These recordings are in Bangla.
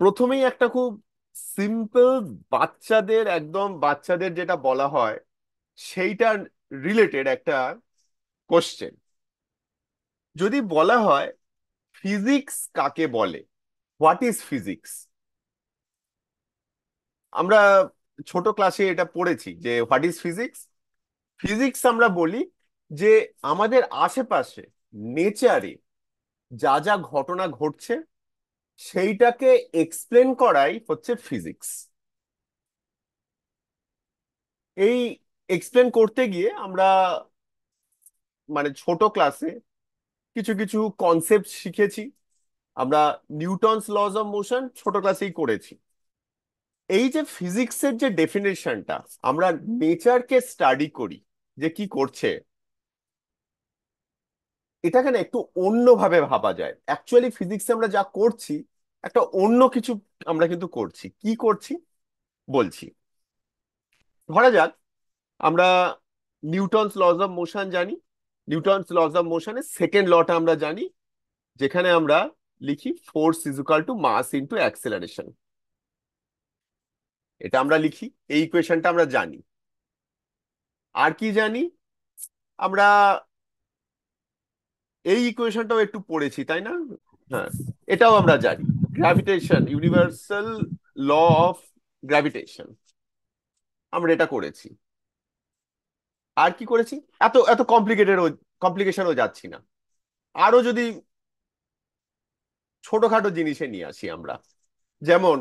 প্রথমেই একটা খুব সিম্পল বাচ্চাদের, একদম বাচ্চাদের যেটা বলা হয় সেইটা রিলেটেড একটা কোশ্চেন। যদি বলা হয় ফিজিক্স কাকে বলে, হোয়াট ইজ ফিজিক্স? আমরা ছোট ক্লাসে এটা পড়েছি যে হোয়াট ইজ ফিজিক্স। ফিজিক্স আমরা বলি যে আমাদের আশেপাশে নেচারে যা যা ঘটনা ঘটছে সেইটাকে এক্সপ্লেন করাই হচ্ছে ফিজিক্স। এই এক্সপ্লেন করতে গিয়ে আমরা ছোট ক্লাসে কিছু কিছু কনসেপ্ট শিখেছি। আমরা নিউটনস লজ অফ মোশন ছোট ক্লাসেই করেছি। এই যে ফিজিক্সের যে ডেফিনেশনটা, আমরা নেচারকে স্টাডি করি যে কি করছে, এটাকে না একটু অন্যভাবে ভাবা যায়। অ্যাকচুয়ালি ফিজিক্সে আমরা যা করছি একটা অন্য কিছু আমরা কিন্তু করছি। কি করছি বলছি, ধরা যাক আমরা নিউটনস লজ অফ মোশন জানি। নিউটনস লজ অফ মোশনের সেকেন্ড লটা আমরা জানি, যেখানে আমরা লিখি force is equal to mass into acceleration. এটা আমরা লিখি, এই ইকুয়েশনটা আমরা জানি। আর কি জানি আমরা? এই ইকুয়েশনটাও একটু পড়েছি, তাই না? হ্যাঁ, এটাও আমরা জানি। Gravitation, universal law of gravitation, আমরা এটা করেছি। আর কি করেছি? এত এত কমপ্লিকেশনও যাচ্ছি না। আরো যদি ছোটখাটো জিনিসে নিয়ে আসি আমরা, যেমন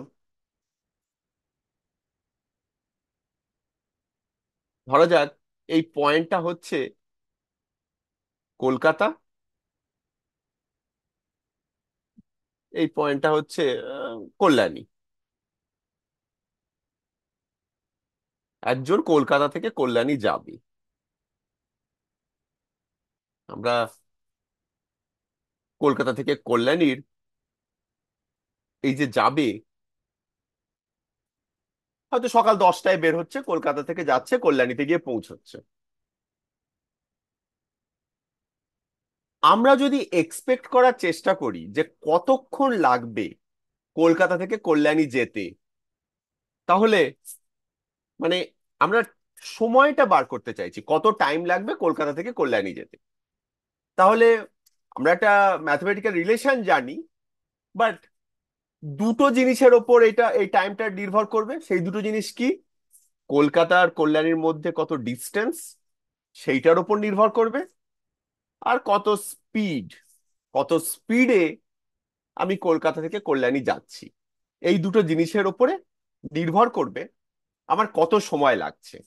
ধরা যাক এই পয়েন্টটা হচ্ছে কলকাতা, এই পয়েন্টটা হচ্ছে কল্যাণী। একজন কলকাতা থেকে কল্যাণী যাবে, আমরা কলকাতা থেকে কল্যাণীর এই যে যাবে, হয়তো সকাল 10টায় বের হচ্ছে, কলকাতা থেকে যাচ্ছে, কল্যাণীতে গিয়ে পৌঁছচ্ছে। আমরা যদি এক্সপেক্ট করার চেষ্টা করি যে কতক্ষণ লাগবে কলকাতা থেকে কল্যাণী যেতে, তাহলে মানে আমরা সময়টা বার করতে চাইছি, কত টাইম লাগবে কলকাতা থেকে কল্যাণী যেতে। তাহলে আমরা একটা ম্যাথমেটিক্যাল রিলেশন জানি, বাট দুটো জিনিসের ওপর এই টাইমটা নির্ভর করবে। সেই দুটো জিনিস কি? কলকাতা আর কল্যাণীর মধ্যে কত ডিস্টেন্স, সেইটার ওপর নির্ভর করবে, আর কত স্পিডে আমি কলকাতা থেকে কল্যাণী যাচ্ছি। এই দুটো জিনিসের ওপরে নির্ভর করবে আমার কত সময় লাগছে।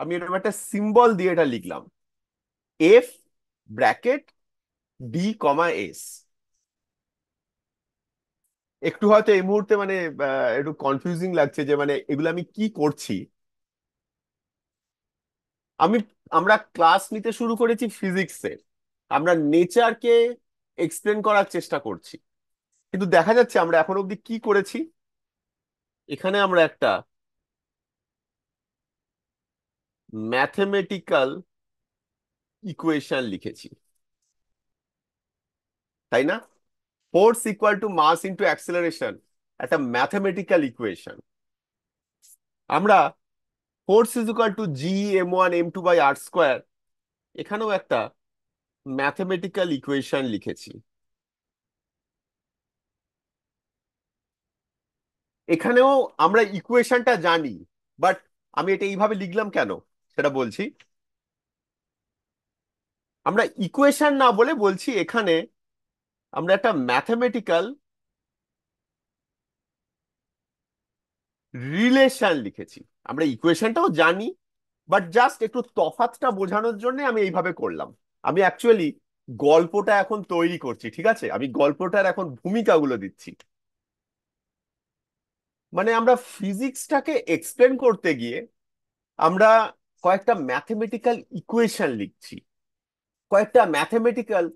আমি এরকম একটা সিম্বল দিয়ে এটা লিখলাম, F bracket D comma S. একটু হয়তো এই মুহূর্তে একটু কনফিউজিং লাগছে যে এগুলো আমি কি করছি। আমি আমরা ক্লাস নিতে শুরু করেছি ফিজিক্সের, আমরা নেচারকে এক্সপ্লেন করার চেষ্টা করছি, কিন্তু দেখা যাচ্ছে আমরা এখন অব্দি কি করেছি। এখানে আমরা একটা ম্যাথমেটিক্যাল ইকুয়েশন লিখেছি, তাই না? Force equal to mass into acceleration, একটা ম্যাথমেটিক্যাল ইকুয়েশন। আমরা force is equal to G m1 m2 by r square, এখানেও একটা ম্যাথমেটিক্যাল ইকুয়েশন লিখেছি। এখানেও আমরা ইকুয়েশনটা জানি, বাট আমি এটা এইভাবে লিখলাম কেন সেটা বলছি। আমরা ইকুয়েশন না বলে বলছি এখানে আমরা একটা ম্যাথমেটিক্যাল রিলেশন লিখেছি। আমরা ইকুয়েশনটাও জানি, বাট জাস্ট একটু তফাৎটা বোঝানোর জন্য আমি এইভাবে করলাম। আমি অ্যাকচুয়ালি গল্পটা এখন তৈরি করছি, ঠিক আছে? আমি গল্পটার এখন ভূমিকাগুলো দিচ্ছি। আমরা ফিজিক্সটাকে এক্সপ্লেন করতে গিয়ে আমরা কয়েকটা ম্যাথমেটিক্যাল ইকুয়েশন লিখছি, কয়েকটা ম্যাথমেটিক্যাল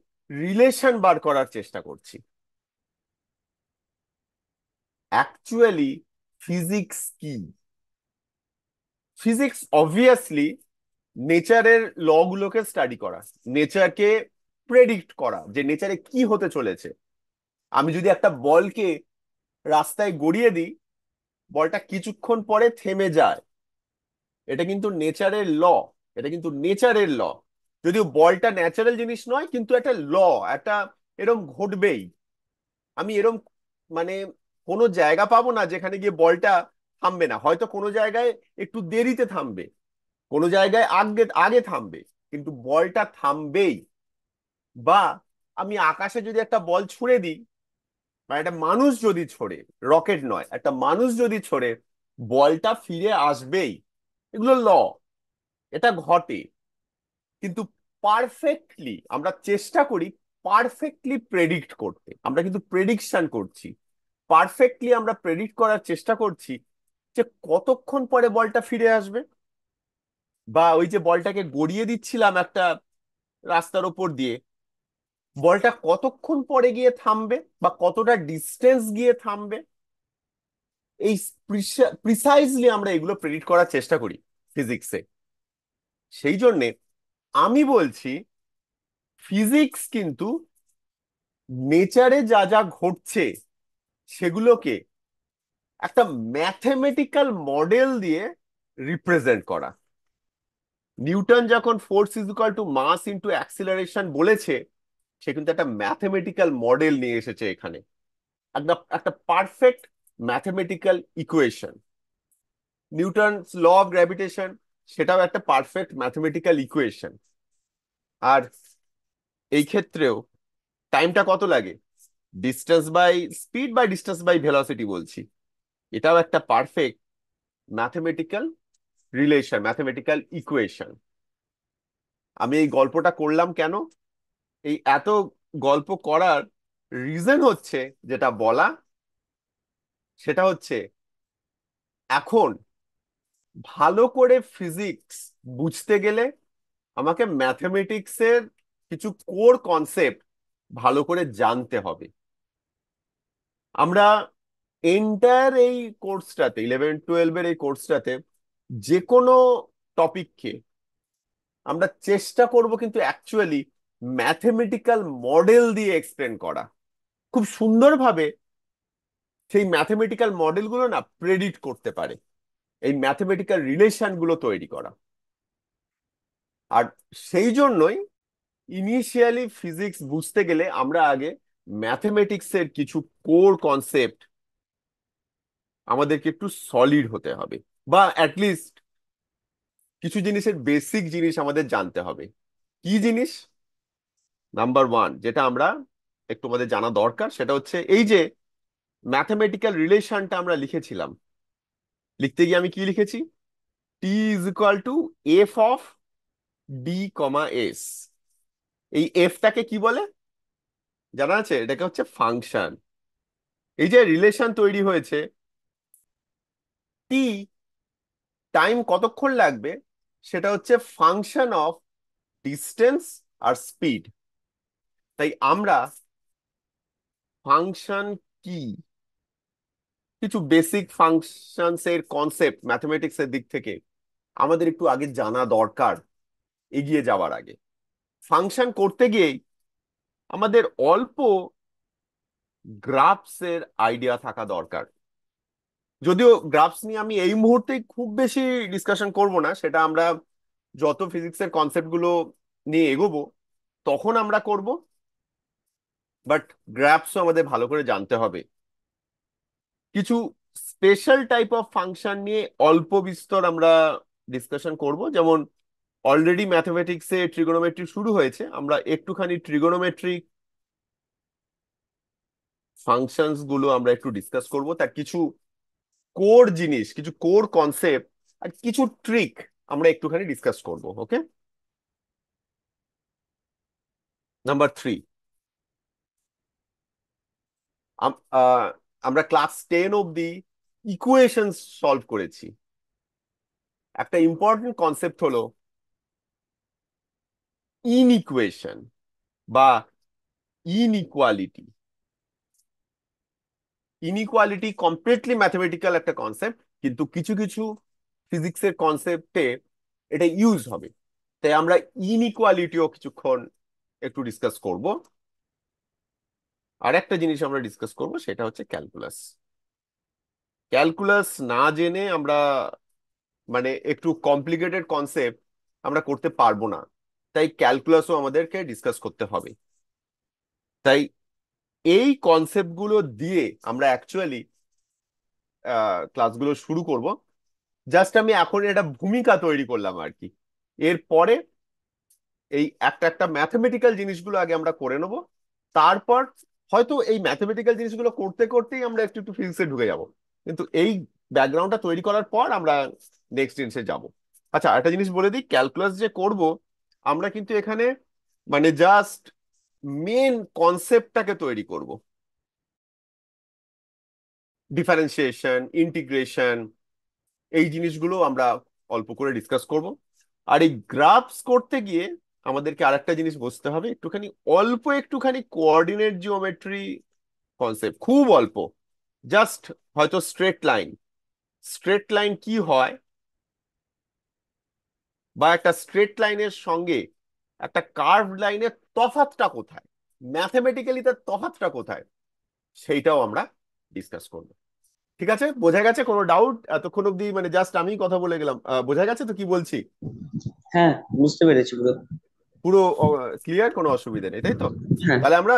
রিলেশন বার করার চেষ্টা করছি। অ্যাকচুয়ালি ফিজিক্স কি? ফিজিক্স অবভিয়াসলি নেচারের ল গুলোকে স্টাডি করা, নেচারকে প্রেডিক্ট করা যে নেচারে কি হতে চলেছে। আমি যদি একটা বলকে রাস্তায় গড়িয়ে দিই, বলটা কিছুক্ষণ পরে থেমে যায়। এটা কিন্তু নেচারের ল, এটা কিন্তু নেচারের ল। যদিও বলটা ন্যাচারাল জিনিস নয়, কিন্তু একটা ল, একটা এরম ঘটবেই। আমি এরম মানে কোনো জায়গা পাবো না যেখানে গিয়ে বলটা থামবে না। হয়তো কোনো জায়গায় একটু দেরিতে থামবে, কোনো জায়গায় আগে আগে থামবে, কিন্তু বলটা থামবেই। বা আমি আকাশে যদি একটা বল ছুঁড়ে দিই, বা একটা মানুষ যদি ছোড়ে, রকেট নয়, একটা মানুষ যদি ছোড়ে, বলটা ফিরে আসবেই। এগুলো ল, এটা ঘটে। কিন্তু পারফেক্টলি আমরা চেষ্টা করি পারফেক্টলি প্রেডিক্ট করতে, আমরা কিন্তু প্রেডিকশন করছি, পারফেক্টলি আমরা প্রেডিক্ট করার চেষ্টা করছি যে কতক্ষণ পরে বলটা ফিরে আসবে। বা ওই যে বলটাকে গড়িয়ে দিচ্ছিলাম একটা রাস্তার ওপর দিয়ে, বলটা কতক্ষণ পরে গিয়ে থামবে বা কতটা ডিস্টেন্স গিয়ে থামবে, এই প্রিসাইজলি আমরা এগুলো প্রেডিক্ট করার চেষ্টা করি ফিজিক্সে। সেই জন্যে আমি বলছি ফিজিক্স কিন্তু নেচারে যা যা ঘটছে সেগুলোকে একটা ম্যাথমেটিক্যাল মডেল দিয়ে রিপ্রেজেন্ট করা। নিউটন যখন force is equal to mass into acceleration বলেছে, সে কিন্তু একটা ম্যাথমেটিক্যাল মডেল নিয়ে এসেছে এখানে, একটা perfect mathematical equation. Newton's law of gravitation, সেটাও একটা পারফেক্ট ম্যাথমেটিক্যাল ইকুয়েশন। আর এই ক্ষেত্রেও টাইমটা কত লাগে, ডিস্টেন্স বাই স্পিড বা ডিস্টেন্স বাই ভেলোসিটি বলছি, এটাও একটা perfect mathematical relation, mathematical equation. আমি এই গল্পটা করলাম কেন, এই এত গল্প করার রিজন হচ্ছে যেটা বলা, সেটা হচ্ছে এখন ভালো করে ফিজিক্স বুঝতে গেলে আমাকে ম্যাথমেটিক্সের কিছু কোর কনসেপ্ট ভালো করে জানতে হবে। আমরা এন্টার এই কোর্সটাতে 11-12 এই কোর্সটাতে যে কোনো টপিককে আমরা চেষ্টা করব কিন্তু অ্যাকচুয়ালি ম্যাথমেটিক্যাল মডেল দিয়ে এক্সপ্লেন করা। খুব সুন্দরভাবে সেই ম্যাথমেটিক্যাল মডেলগুলো না প্রেডিক্ট করতে পারে, এই ম্যাথমেটিক্যাল রিলেশনগুলো তৈরি করা। আর সেই জন্যই ইনিশিয়ালি ফিজিক্স বুঝতে গেলে আমরা আগে ম্যাথমেটিক্সের কিছু কোর কনসেপ্ট আমাদেরকে একটু সলিড হতে হবে, বা অ্যাটলিস্ট কিছু জিনিসের বেসিক জিনিস আমাদের জানতে হবে। কি জিনিস? নাম্বার ওয়ান, যেটা আমরা একটু আমাদের জানা দরকার, সেটা হচ্ছে এই যে ম্যাথমেটিক্যাল রিলেশনটা আমরা লিখেছিলাম, লিখতে গিয়ে আমি কি লিখেছি, T is equal to F of D comma S. এই এফটাকে কি বলে জানা আছে? এটাকে হচ্ছে ফাংশন। এই যে রিলেশন তৈরি হয়েছে, টি টাইম কতক্ষণ লাগবে, সেটা হচ্ছে ফাংশন অফ ডিস্টেন্স আর স্পিড। তাই আমরা ফাংশন কি, কিছু বেসিক ফাংশনস এর কনসেপ্ট ম্যাথমেটিক্স এর দিক থেকে আমাদের একটু আগে জানা দরকার এগিয়ে যাওয়ার আগে। ফাংশন করতে গিয়ে আমাদের অল্প গ্রাফস এর আইডিয়া থাকা দরকার। যদিও গ্রাফস নিয়ে আমি এই মুহূর্তে খুব বেশি ডিসকাশন করব না, সেটা আমরা যত ফিজিক্সের কনসেপ্টগুলো নিয়ে এগোবো তখন আমরা করব, বাট গ্রাফসও আমাদের ভালো করে জানতে হবে। কিছু স্পেশাল টাইপ অফ ফাংশন নিয়ে অল্প বিস্তর আমরা ডিসকাশন করব। যেমন অলরেডি ম্যাথমেটিক্সে ট্রিগোনোমেট্রি শুরু হয়েছে, আমরা একটুখানি ট্রিগোনোমেট্রিক ফাংশনস গুলো আমরা একটু ডিসকাস করব। তার কিছু কোর জিনিস, কিছু কোর কনসেপ্ট আর কিছু ট্রিক আমরা একটুখানি ডিসকাস করব। ওকে, নাম্বার থ্রি, আমরা ক্লাস 10 অব্দি ইকুয়েশন সলভ করেছি। একটা ইম্পর্টেন্ট কনসেপ্ট হলো ইনইকুয়েশন বা ইনইকুয়ালিটি। ইনইকুয়ালিটি কমপ্লিটলি ম্যাথমেটিক্যাল একটা কনসেপ্ট, কিন্তু কিছু কিছু ফিজিক্সের কনসেপ্টে এটা ইউজ হবে, তাই আমরা ইনইকুয়ালিটিও কিছুক্ষণ একটু ডিসকাস করব। আর একটা জিনিস আমরা ডিসকাস করব, সেটা হচ্ছে ক্যালকুলাস। ক্যালকুলাস না জেনে আমরা মানে একটু কমপ্লিকেটেড কনসেপ্ট আমরা করতে পারবো না, তাই ক্যালকুলাসও আমাদেরকে ডিসকাস করতে হবে। তাই এই কনসেপ্টগুলো দিয়ে আমরা অ্যাকচুয়ালি ক্লাসগুলো শুরু করব। জাস্ট আমি এখন একটা ভূমিকা তৈরি করলাম আর কি। এরপরে এই একটা একটা ম্যাথমেটিক্যাল জিনিসগুলো আগে আমরা করে নেব, তারপর হয়তো এই ম্যাথমেটিক্যাল জিনিসগুলো করতে করতেই আমরা একটু একটু ফিজিক্সে ঢুকে যাব, কিন্তু এই ব্যাকগ্রাউন্ডটা তৈরি করার পর আমরা নেক্সট জিনিসে যাব। আচ্ছা, একটা জিনিস বলে দিই, ক্যালকুলাস যে করব আমরা কিন্তু এখানে মানে জাস্ট মেন কনসেপ্টটাকে তৈরি করব, ডিফারেন্সিয়েশন, ইন্টিগ্রেশন, এই জিনিসগুলো আমরা অল্প করে ডিসকাস করব। আর এই গ্রাফস করতে গিয়ে আমাদেরকে আরেকটা জিনিস বুঝতে হবে, একটুখানি অল্প একটুখানি কোঅর্ডিনেট জিওমেট্রি কনসেপ্ট, খুব অল্প, জাস্ট হয়তো স্ট্রেট লাইন কি হয় বা একটা স্ট্রেট লাইনের সঙ্গে একটা কার্ভ লাইনের তফাৎটা কোথায়, ম্যাথমেটিক্যালি তার তফাৎটা কোথায়, সেইটাও আমরা ডিসকাস করব। ঠিক আছে, বোঝা গেছে? কোনো ডাউট এতক্ষণ অব্দি? মানে জাস্ট আমি কথা বলে গেলাম, বোঝা গেছে তো কি বলছি? হ্যাঁ, বুঝতে পেরেছি, পুরো ক্লিয়ার, কোনো অসুবিধা নেই, তাই তো? তাহলে আমরা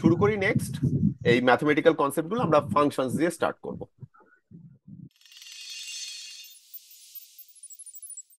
শুরু করি নেক্সট, এই ম্যাথমেটিক্যাল কনসেপ্টগুলো আমরা ফাংশনস দিয়ে স্টার্ট করব।